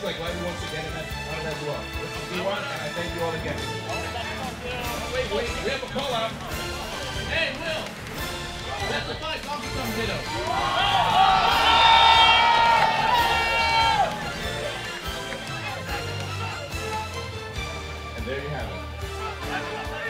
Like why we want to get it as well. This is V1 and I thank you all again. Wait, we have a call out. Hey Will! That's a five Donkey Kong ditto. And there you have it.